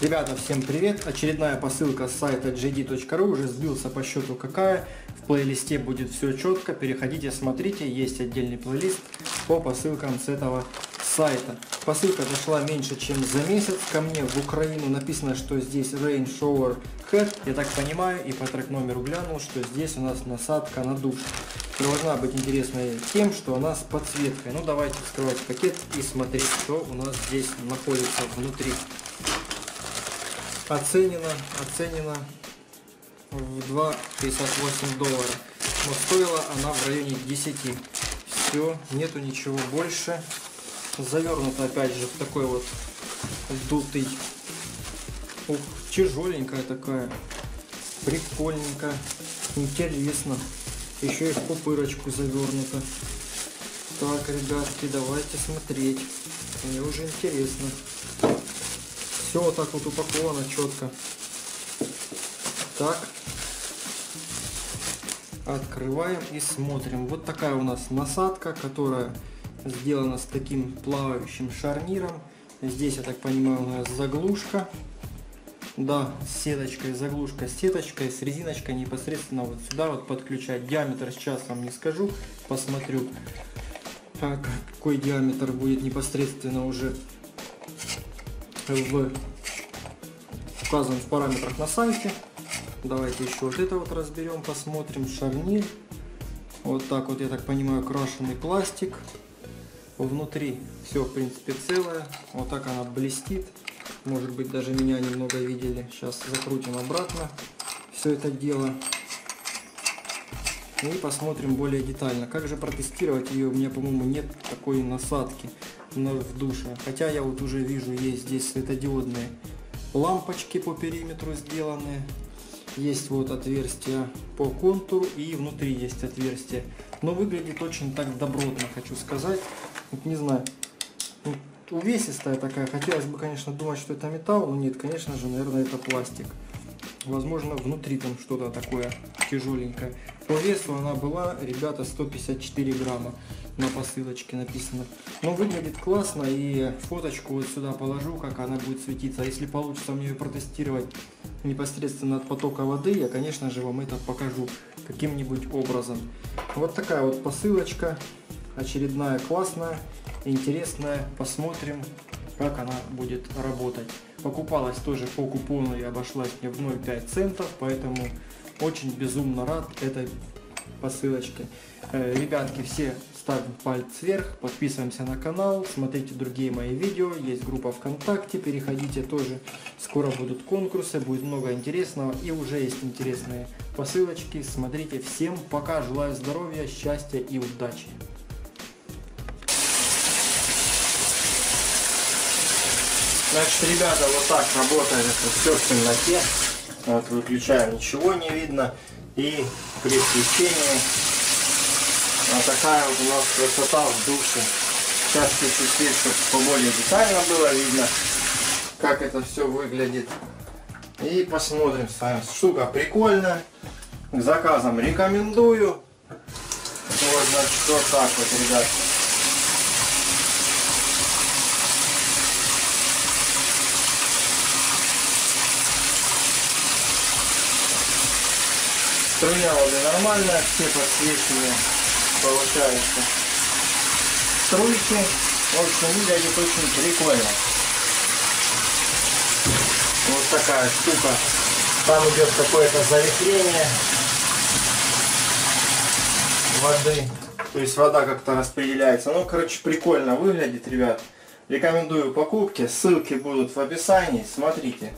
Ребята, всем привет! Очередная посылка с сайта JD.ru, уже сбился по счету какая. В плейлисте будет все четко, переходите, смотрите, есть отдельный плейлист по посылкам с этого сайта. Посылка дошла меньше, чем за месяц. Ко мне в Украину написано, что здесь Rain Shower Head. Я так понимаю, и по трек-номеру глянул, что здесь у нас насадка на душ. Должна быть интересная тем, что она с подсветкой. Ну давайте вскрывать пакет и смотреть, что у нас здесь находится внутри. Оценена в $2.58, но стоила она в районе 10. Все, нету ничего больше. Завернута опять же в такой вот дутый. Ух, тяжеленькая такая, прикольненькая, интересно. Еще и в пупырочку завернута. Так, ребятки, давайте смотреть. Мне уже интересно. Все вот так вот упаковано четко. Так. Открываем и смотрим. Вот такая у нас насадка, которая сделана с таким плавающим шарниром. Здесь, я так понимаю, у нас заглушка. Да, с сеточкой, заглушка с сеточкой, с резиночкой непосредственно вот сюда вот подключать. Диаметр сейчас вам не скажу, посмотрю, какой диаметр будет непосредственно уже указан в параметрах на сайте. Давайте еще вот это вот разберем, посмотрим. Шарнир вот так вот, я так понимаю, крашеный пластик. Внутри все в принципе целое, вот так она блестит, может быть даже меня немного видели. Сейчас закрутим обратно все это дело и посмотрим более детально. Как же протестировать ее? У меня, по-моему, нет такой насадки в душе, хотя я вот уже вижу, есть здесь светодиодные лампочки по периметру сделаны, есть вот отверстия по контуру и внутри есть отверстие, но выглядит очень так добротно, хочу сказать. Вот не знаю, вот увесистая такая, хотелось бы, конечно, думать, что это металл, но нет, конечно же, наверное, это пластик. Возможно, внутри там что-то такое тяжеленькое. По весу она была, ребята, 154 грамма на посылочке написано. Но выглядит классно, и фоточку вот сюда положу, как она будет светиться. Если получится мне ее протестировать непосредственно от потока воды, я, конечно же, вам это покажу каким-нибудь образом. Вот такая вот посылочка, очередная классная, интересная. Посмотрим, как она будет работать. Покупалась тоже по купону и обошлась мне в 0,5 центов, поэтому очень безумно рад этой посылочке. Ребятки, все ставим палец вверх, подписываемся на канал, смотрите другие мои видео, есть группа ВКонтакте, переходите тоже, скоро будут конкурсы, будет много интересного и уже есть интересные посылочки, смотрите. Всем пока, желаю здоровья, счастья и удачи! Значит, ребята, вот так работает это все в темноте. Вот, выключаем, ничего не видно. И при включении вот такая вот у нас красота в душе. Сейчас включу свет, чтобы поболее детально было видно, как это все выглядит. И посмотрим с вами. Штука прикольная. К заказам рекомендую. Вот, значит, вот так вот, ребят. Струя воды нормальная, все подсвеченные получаются струйки, в общем, выглядит очень прикольно. Вот такая штука, там идет какое-то заветрение воды, то есть вода как-то распределяется. Ну, короче, прикольно выглядит, ребят, рекомендую покупки, ссылки будут в описании, смотрите.